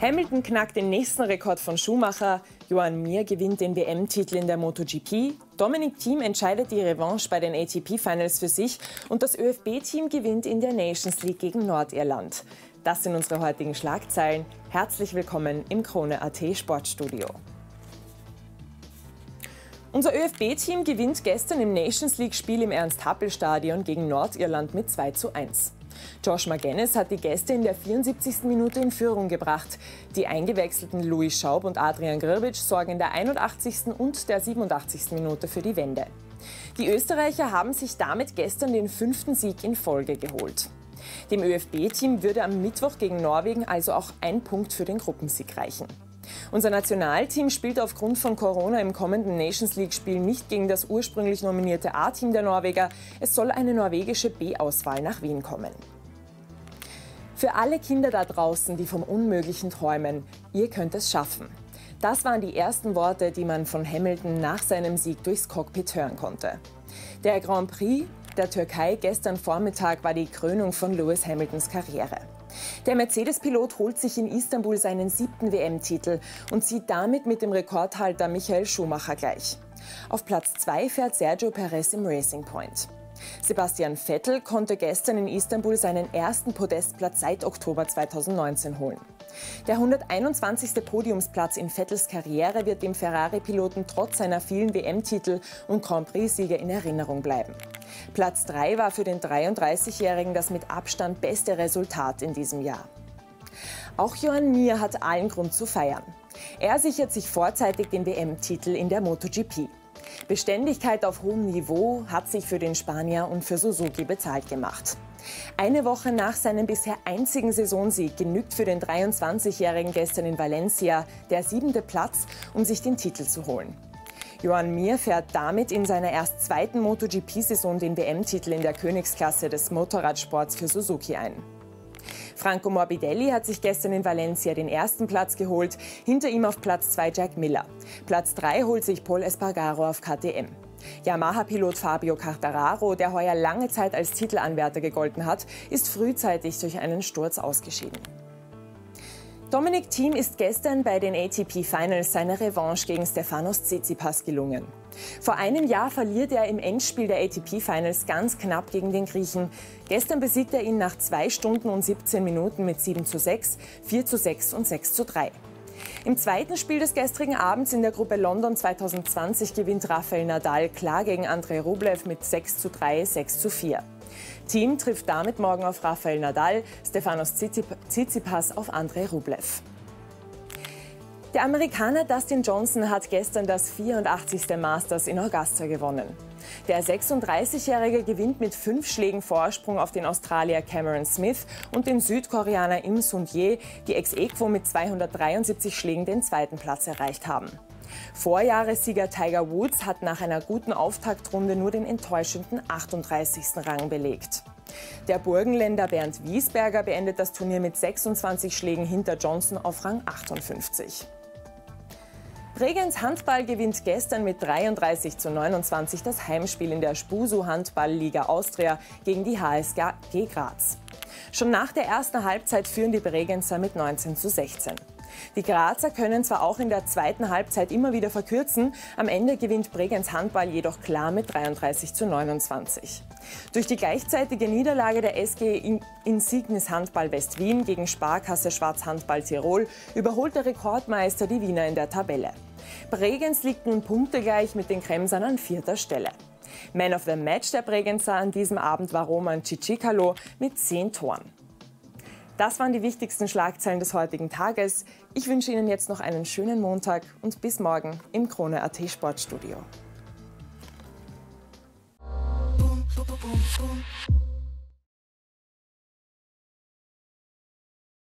Hamilton knackt den nächsten Rekord von Schumacher, Joan Mir gewinnt den WM-Titel in der MotoGP, Dominic Thiem entscheidet die Revanche bei den ATP-Finals für sich und das ÖFB-Team gewinnt in der Nations League gegen Nordirland. Das sind unsere heutigen Schlagzeilen. Herzlich willkommen im Krone.at Sportstudio. Unser ÖFB-Team gewinnt gestern im Nations League-Spiel im Ernst-Happel-Stadion ggegen Nordirland mit 2:1. Josh Magennis hat die Gäste in der 74. Minute in Führung gebracht. Die eingewechselten Louis Schaub und Adrian Grbic sorgen in der 81. und der 87. Minute für die Wende. Die Österreicher haben sich damit gestern den 5. Sieg in Folge geholt. Dem ÖFB-Team würde am Mittwoch gegen Norwegen also auch ein Punkt für den Gruppensieg reichen. Unser Nationalteam spielt aufgrund von Corona im kommenden Nations League-Spiel nicht gegen das ursprünglich nominierte A-Team der Norweger. Es soll eine norwegische B-Auswahl nach Wien kommen. Für alle Kinder da draußen, die vom Unmöglichen träumen, ihr könnt es schaffen. Das waren die ersten Worte, die man von Hamilton nach seinem Sieg durchs Cockpit hören konnte. Der Grand Prix der Türkei gestern Vormittag war die Krönung von Lewis Hamiltons Karriere. Der Mercedes-Pilot holt sich in Istanbul seinen 7. WM-Titel und zieht damit mit dem Rekordhalter Michael Schumacher gleich. Auf Platz 2 fährt Sergio Perez im Racing Point. Sebastian Vettel konnte gestern in Istanbul seinen ersten Podestplatz seit Oktober 2019 holen. Der 121. Podiumsplatz in Vettels Karriere wird dem Ferrari-Piloten trotz seiner vielen WM-Titel und Grand Prix-Siege in Erinnerung bleiben. Platz 3 war für den 33-Jährigen das mit Abstand beste Resultat in diesem Jahr. Auch Joan Mir hat allen Grund zu feiern. Er sichert sich vorzeitig den WM-Titel in der MotoGP. Beständigkeit auf hohem Niveau hat sich für den Spanier und für Suzuki bezahlt gemacht. Eine Woche nach seinem bisher einzigen Saisonsieg genügt für den 23-Jährigen gestern in Valencia der 7. Platz, um sich den Titel zu holen. Joan Mir fährt damit in seiner erst 2. MotoGP-Saison den WM-Titel in der Königsklasse des Motorradsports für Suzuki ein. Franco Morbidelli hat sich gestern in Valencia den ersten Platz geholt, hinter ihm auf Platz 2 Jack Miller. Platz 3 holt sich Pol Espargaro auf KTM. Yamaha-Pilot Fabio Quartararo, der heuer lange Zeit als Titelanwärter gegolten hat, ist frühzeitig durch einen Sturz ausgeschieden. Dominic Thiem ist gestern bei den ATP-Finals seine Revanche gegen Stefanos Tsitsipas gelungen. Vor einem Jahr verliert er im Endspiel der ATP-Finals ganz knapp gegen den Griechen. Gestern besiegt er ihn nach 2 Stunden und 17 Minuten mit 7:6, 4:6 und 6:3. Im zweiten Spiel des gestrigen Abends in der Gruppe London 2020 gewinnt Rafael Nadal klar gegen André Rublev mit 6:3, 6:4. Thiem trifft damit morgen auf Rafael Nadal, Stefanos Tsitsipas auf André Rublev. Der Amerikaner Dustin Johnson hat gestern das 84. Masters in Augusta gewonnen. Der 36-Jährige gewinnt mit 5 Schlägen Vorsprung auf den Australier Cameron Smith und den Südkoreaner Im Sung-hye, die ex aequo mit 273 Schlägen den 2. Platz erreicht haben. Vorjahressieger Tiger Woods hat nach einer guten Auftaktrunde nur den enttäuschenden 38. Rang belegt. Der Burgenländer Bernd Wiesberger beendet das Turnier mit 26 Schlägen hinter Johnson auf Rang 58. Bregenz Handball gewinnt gestern mit 33:29 das Heimspiel in der Spusu-Handball-Liga Austria gegen die HSG Graz. Schon nach der ersten Halbzeit führen die Bregenzer mit 19:16. Die Grazer können zwar auch in der zweiten Halbzeit immer wieder verkürzen, am Ende gewinnt Bregenz Handball jedoch klar mit 33:29. Durch die gleichzeitige Niederlage der SG Insignis Handball West Wien gegen Sparkasse Schwarz Handball Tirol überholt der Rekordmeister die Wiener in der Tabelle. Bregenz liegt nun punktegleich mit den Kremsern an 4. Stelle. Man of the Match der Bregenzer an diesem Abend war Roman Cicicalo mit 10 Toren. Das waren die wichtigsten Schlagzeilen des heutigen Tages. Ich wünsche Ihnen jetzt noch einen schönen Montag und bis morgen im Krone.at Sportstudio.